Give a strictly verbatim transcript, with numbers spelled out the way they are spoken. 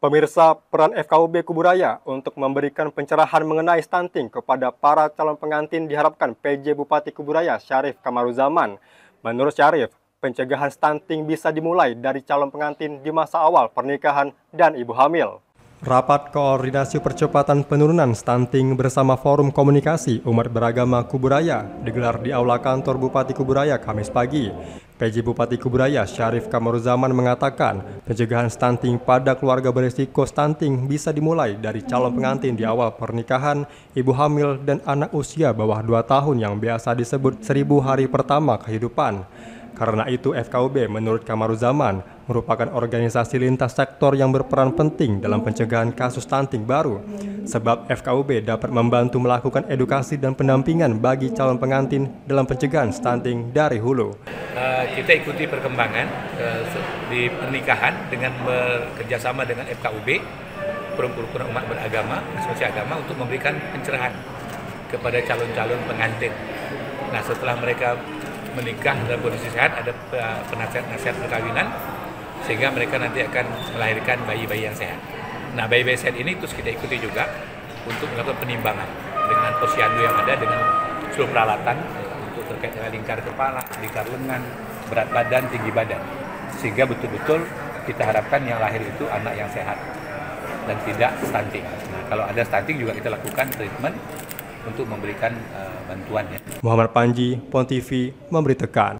Pemirsa, peran F K U B Kubu Raya untuk memberikan pencerahan mengenai stunting kepada para calon pengantin diharapkan P J Bupati Kubu Raya Syarif Kamaruzaman. Menurut Syarif, pencegahan stunting bisa dimulai dari calon pengantin di masa awal pernikahan dan ibu hamil. Rapat Koordinasi Percepatan Penurunan Stunting bersama Forum Komunikasi Umat Beragama Kubu Raya digelar di Aula Kantor Bupati Kubu Raya Kamis pagi. P J Bupati Kubu Raya Syarif Kamaruzaman mengatakan pencegahan stunting pada keluarga berisiko stunting bisa dimulai dari calon pengantin di awal pernikahan, ibu hamil, dan anak usia bawah dua tahun yang biasa disebut seribu hari pertama kehidupan. Karena itu F K U B menurut Kamaruzaman merupakan organisasi lintas sektor yang berperan penting dalam pencegahan kasus stunting baru. Sebab F K U B dapat membantu melakukan edukasi dan pendampingan bagi calon pengantin dalam pencegahan stunting dari hulu. Kita ikuti perkembangan di pernikahan dengan bekerjasama dengan F K U B, Perkumpulan Umat Beragama, Asosiasi Agama, untuk memberikan pencerahan kepada calon-calon pengantin. Nah, setelah mereka menikah dalam kondisi sehat, ada penasihat-nasihat perkawinan, sehingga mereka nanti akan melahirkan bayi-bayi yang sehat. Nah, bayi-bayi sehat ini terus kita ikuti juga untuk melakukan penimbangan dengan posyandu yang ada, dengan seluruh peralatan untuk terkait dengan lingkar kepala, lingkar lengan, berat badan, tinggi badan, sehingga betul-betul kita harapkan yang lahir itu anak yang sehat dan tidak stunting. Nah, kalau ada stunting juga kita lakukan treatment untuk memberikan uh, bantuan. Muhammad Panji, PonTV, memberitakan.